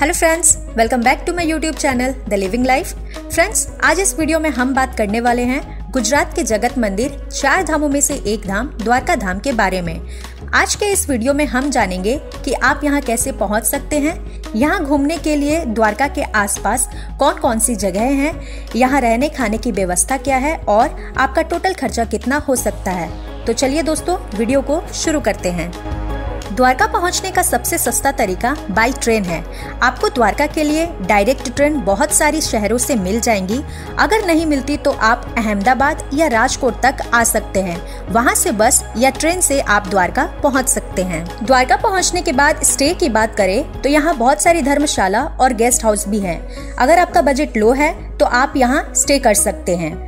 Hello friends, welcome back to my YouTube channel the living life. Friends, आज इस video में हम बात करने वाले हैं गुजरात के जगत मंदिर चार धामों में से एक धाम द्वारका धाम के बारे में। आज के इस वीडियो में हम जानेंगे कि आप यहां कैसे पहुंच सकते हैं, यहां घूमने के लिए द्वारका के आसपास कौन कौन सी जगहें हैं, यहां रहने खाने की व्यवस्था क्या है और आपका टोटल खर्चा कितना हो सकता है। तो चलिए दोस्तों, वीडियो को शुरू करते हैं। द्वारका पहुंचने का सबसे सस्ता तरीका बाई ट्रेन है। आपको द्वारका के लिए डायरेक्ट ट्रेन बहुत सारी शहरों से मिल जाएंगी। अगर नहीं मिलती तो आप अहमदाबाद या राजकोट तक आ सकते हैं। वहां से बस या ट्रेन से आप द्वारका पहुंच सकते हैं। द्वारका पहुंचने के बाद स्टे की बात करें तो यहाँ बहुत सारी धर्मशाला और गेस्ट हाउस भी है। अगर आपका बजट लो है तो आप यहाँ स्टे कर सकते हैं।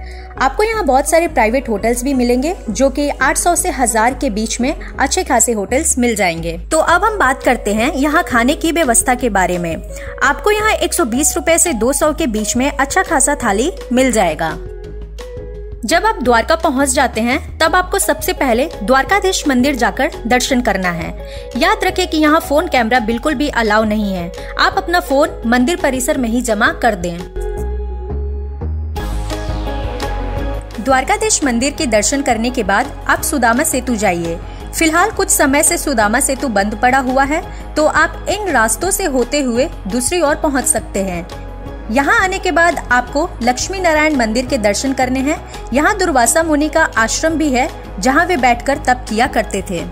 आपको यहाँ बहुत सारे प्राइवेट होटल्स भी मिलेंगे, जो कि 800 से 1000 के बीच में अच्छे खासे होटल्स मिल जाएंगे। तो अब हम बात करते हैं यहाँ खाने की व्यवस्था के बारे में। आपको यहाँ 120 रुपए से 200 के बीच में अच्छा खासा थाली मिल जाएगा। जब आप द्वारका पहुंच जाते हैं तब आपको सबसे पहले द्वारकाधीश मंदिर जाकर दर्शन करना है। याद रखें कि यहाँ फोन कैमरा बिल्कुल भी अलाउ नहीं है। आप अपना फोन मंदिर परिसर में ही जमा कर दें। द्वारकाधीश मंदिर के दर्शन करने के बाद आप सुदामा सेतु जाइए। फिलहाल कुछ समय से सुदामा सेतु बंद पड़ा हुआ है, तो आप इन रास्तों से होते हुए दूसरी ओर पहुंच सकते हैं। यहाँ आने के बाद आपको लक्ष्मी नारायण मंदिर के दर्शन करने हैं। यहाँ दुर्वासा मुनि का आश्रम भी है, जहाँ वे बैठकर तप किया करते थे।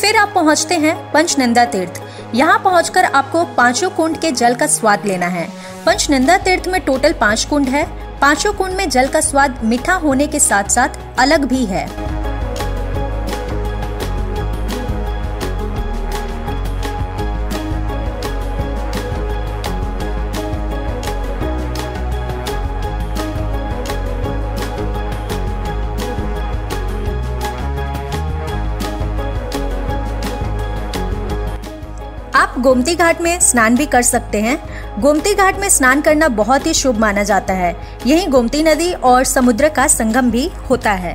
फिर आप पहुंचते हैं पंचनंदा तीर्थ। यहां पहुंचकर आपको पांचों कुंड के जल का स्वाद लेना है। पंचनंदा तीर्थ में टोटल 5 कुंड है। पांचों कुंड में जल का स्वाद मीठा होने के साथ साथ अलग भी है। आप गोमती घाट में स्नान भी कर सकते हैं। गोमती घाट में स्नान करना बहुत ही शुभ माना जाता है। यही गोमती नदी और समुद्र का संगम भी होता है।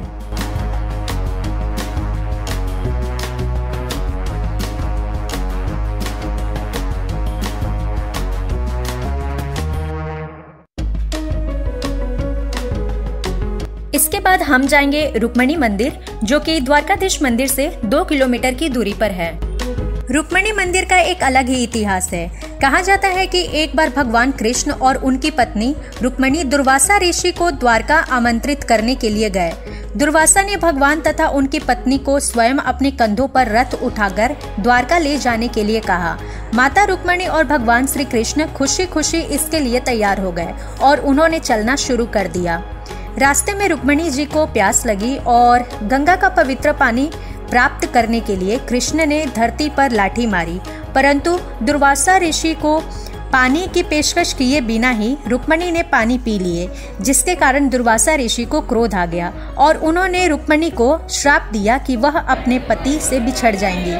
इसके बाद हम जाएंगे रुक्मिणी मंदिर, जो कि द्वारकाधीश मंदिर से 2 किलोमीटर की दूरी पर है। रुक्मिणी मंदिर का एक अलग ही इतिहास है। कहा जाता है कि एक बार भगवान कृष्ण और उनकी पत्नी रुक्मिणी दुर्वासा ऋषि को द्वारका आमंत्रित करने के लिए गए। दुर्वासा ने भगवान तथा उनकी पत्नी को स्वयं अपने कंधों पर रथ उठाकर द्वारका ले जाने के लिए कहा। माता रुक्मिणी और भगवान श्री कृष्ण खुशी खुशी इसके लिए तैयार हो गए और उन्होंने चलना शुरू कर दिया। रास्ते में रुक्मिणी जी को प्यास लगी और गंगा का पवित्र पानी प्राप्त करने के लिए कृष्ण ने धरती पर लाठी मारी, परंतु दुर्वासा ऋषि को पानी की पेशकश किए बिना ही रुक्मिणी ने पानी पी लिए, जिसके कारण दुर्वासा ऋषि को क्रोध आ गया और उन्होंने रुक्मिणी को श्राप दिया कि वह अपने पति से बिछड़ जाएंगी।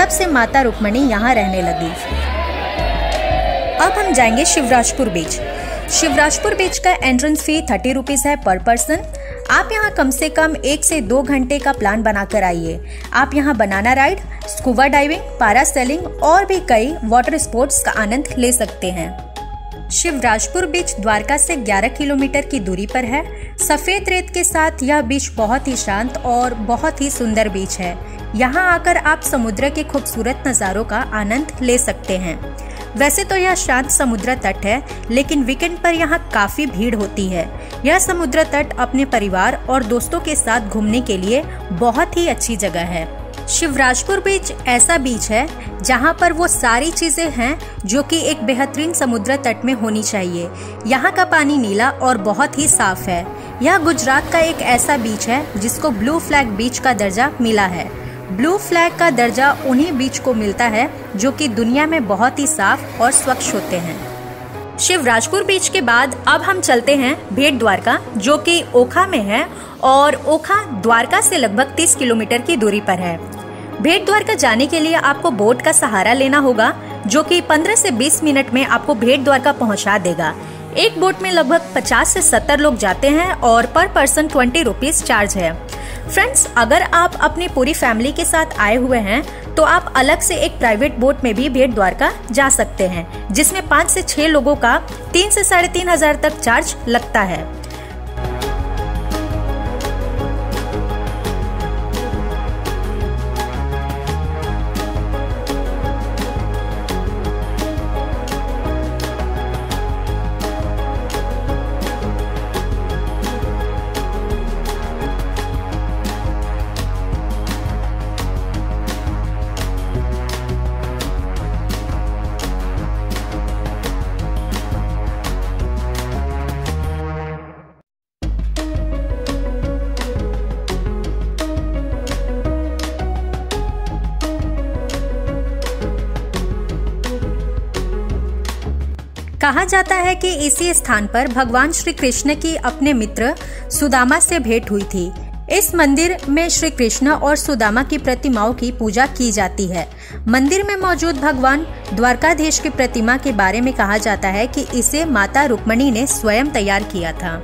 तब से माता रुक्मिणी यहाँ रहने लगी। अब हम जाएंगे शिवराजपुर बीच। शिवराजपुर बीच का एंट्रेंस फी 30 रुपीज है पर पर्सन। आप यहाँ कम से कम 1 से 2 घंटे का प्लान बनाकर आइए। आप यहाँ banana ride, scuba diving, parasailing और भी कई वाटर स्पोर्ट्स का आनंद ले सकते हैं। शिवराजपुर बीच द्वारका से 11 किलोमीटर की दूरी पर है। सफेद रेत के साथ यह बीच बहुत ही शांत और बहुत ही सुंदर बीच है। यहाँ आकर आप समुद्र के खूबसूरत नज़ारों का आनंद ले सकते हैं। वैसे तो यह शांत समुद्र तट है, लेकिन वीकेंड पर यहाँ काफ़ी भीड़ होती है। यह समुद्र तट अपने परिवार और दोस्तों के साथ घूमने के लिए बहुत ही अच्छी जगह है। शिवराजपुर बीच ऐसा बीच है जहाँ पर वो सारी चीज़ें हैं जो कि एक बेहतरीन समुद्र तट में होनी चाहिए। यहाँ का पानी नीला और बहुत ही साफ है। यह गुजरात का एक ऐसा बीच है जिसको ब्लू फ्लैग बीच का दर्जा मिला है। ब्लू फ्लैग का दर्जा उन्हीं बीच को मिलता है जो कि दुनिया में बहुत ही साफ और स्वच्छ होते हैं। शिवराजपुर बीच के बाद अब हम चलते हैं भेंट द्वारका, जो कि ओखा में है और ओखा द्वारका से लगभग 30 किलोमीटर की दूरी पर है। भेंट द्वारका जाने के लिए आपको बोट का सहारा लेना होगा, जो कि 15 से 20 मिनट में आपको भेंट द्वारका पहुंचा देगा। एक बोट में लगभग 50 से 70 लोग जाते हैं और पर पर्सन 20 रुपीज़ चार्ज है। फ्रेंड्स, अगर आप अपनी पूरी फैमिली के साथ आए हुए हैं तो आप अलग से एक प्राइवेट बोट में भी भेंट द्वारका जा सकते हैं, जिसमें 5 से 6 लोगों का 3 से 3,500 तक चार्ज लगता है। कहा जाता है कि इसी स्थान पर भगवान श्री कृष्ण की अपने मित्र सुदामा से भेंट हुई थी। इस मंदिर में श्री कृष्ण और सुदामा की प्रतिमाओं की पूजा की जाती है। मंदिर में मौजूद भगवान द्वारकाधीश की प्रतिमा के बारे में कहा जाता है कि इसे माता रुक्मिणी ने स्वयं तैयार किया था।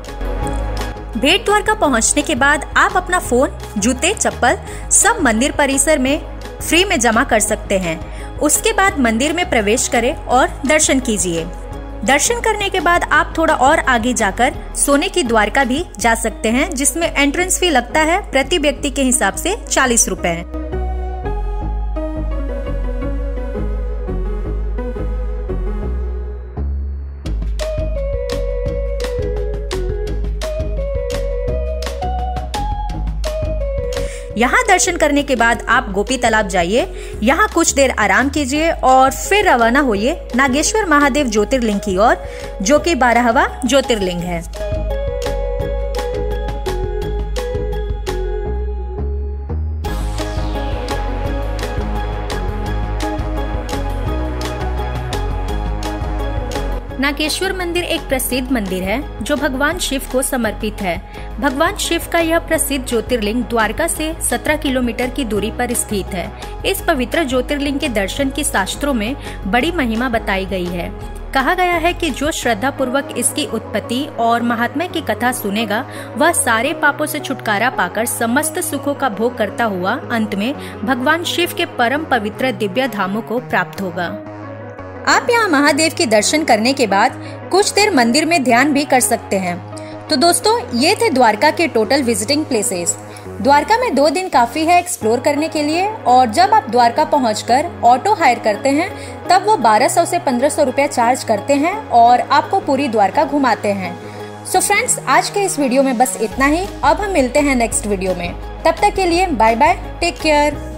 भेंट द्वारका पहुंचने के बाद आप अपना फोन, जूते, चप्पल सब मंदिर परिसर में फ्री में जमा कर सकते हैं। उसके बाद मंदिर में प्रवेश करें और दर्शन कीजिए। दर्शन करने के बाद आप थोड़ा और आगे जाकर सोने की द्वारका भी जा सकते हैं, जिसमें एंट्रेंस फी लगता है प्रति व्यक्ति के हिसाब से 40 रुपए। यहाँ दर्शन करने के बाद आप गोपी तालाब जाइए, यहाँ कुछ देर आराम कीजिए और फिर रवाना होइए नागेश्वर महादेव ज्योतिर्लिंग की ओर, जो कि 12वां ज्योतिर्लिंग है। नागेश्वर मंदिर एक प्रसिद्ध मंदिर है जो भगवान शिव को समर्पित है। भगवान शिव का यह प्रसिद्ध ज्योतिर्लिंग द्वारका से 17 किलोमीटर की दूरी पर स्थित है। इस पवित्र ज्योतिर्लिंग के दर्शन की शास्त्रों में बड़ी महिमा बताई गई है। कहा गया है कि जो श्रद्धा पूर्वक इसकी उत्पत्ति और महात्म्य की कथा सुनेगा, वह सारे पापों से छुटकारा पाकर समस्त सुखों का भोग करता हुआ अंत में भगवान शिव के परम पवित्र दिव्य धामों को प्राप्त होगा। आप यहाँ महादेव के दर्शन करने के बाद कुछ देर मंदिर में ध्यान भी कर सकते हैं। तो दोस्तों, ये थे द्वारका के टोटल विजिटिंग प्लेसेस। द्वारका में 2 दिन काफी है एक्सप्लोर करने के लिए, और जब आप द्वारका पहुंचकर ऑटो हायर करते हैं तब वो 1200 से 1500 रुपया चार्ज करते हैं और आपको पूरी द्वारका घुमाते हैं। सो फ्रेंड्स, आज के इस वीडियो में बस इतना ही। अब हम मिलते हैं नेक्स्ट वीडियो में। तब तक के लिए बाय बाय, टेक केयर।